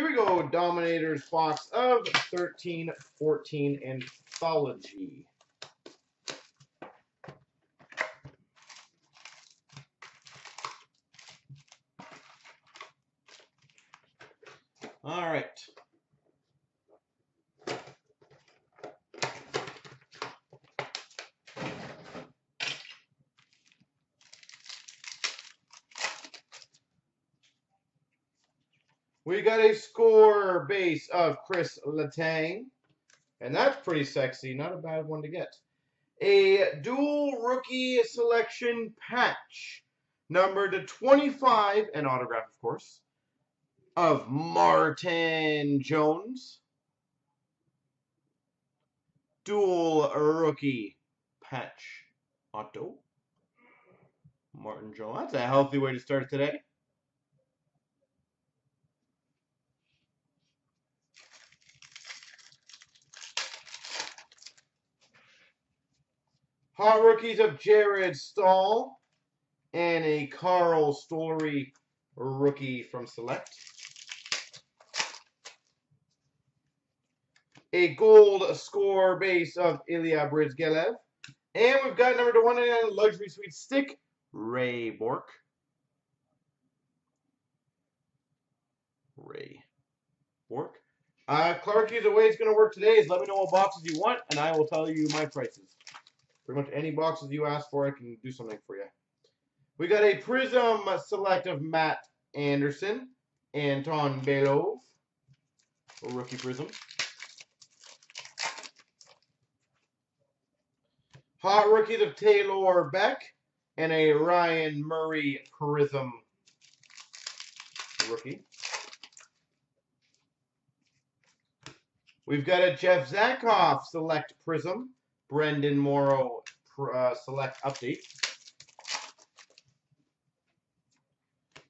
Here we go, Dominators box of 13, 14 Anthology. All right. We got a score base of Chris Letang, and that's pretty sexy. Not a bad one to get. A dual rookie selection patch, numbered to 25, an autograph, of course, of Martin Jones. Dual rookie patch auto. Martin Jones. That's a healthy way to start today. Hot rookies of Jared Stoll and a Carl Stollery rookie from Select. A gold score base of Ilya Bryzgalov. And we've got number to 199 luxury suite stick, Ray Bork. Clark, either way it's going to work today is let me know what boxes you want, and I will tell you my prices. Pretty much any boxes you ask for, I can do something for you. We got a Prism Select of Matt Anderson, Anton Belov, rookie Prism. Hot rookies of Taylor Beck and a Ryan Murray Prism rookie. We've got a Jeff Zakoff Select Prism. Brendan Morrow Select Update.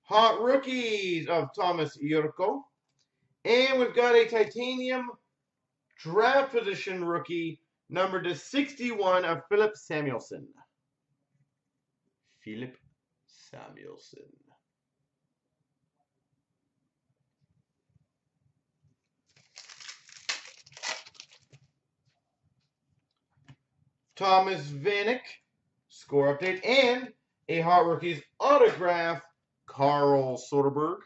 Hot rookies of Thomas Jurco. And we've got a titanium draft position rookie numbered to 61 of Philip Samuelson. Thomas Vanek, score update, and a Hot Rookies autograph, Carl Soderberg.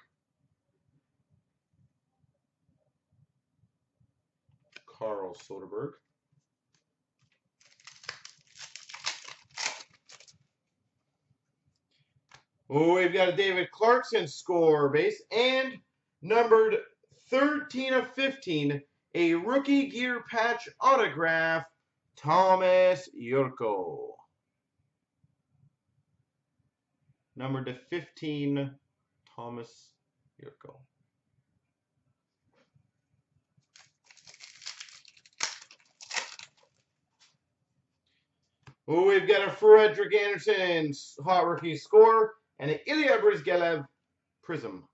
Oh, we've got a David Clarkson score base, and numbered 13 of 15, a rookie gear patch autograph, Thomas Jurco, number to 15, Thomas Jurco. Oh, we've got a Frederick Anderson Hot Rookie score and an Ilya Bryzgalov Prism.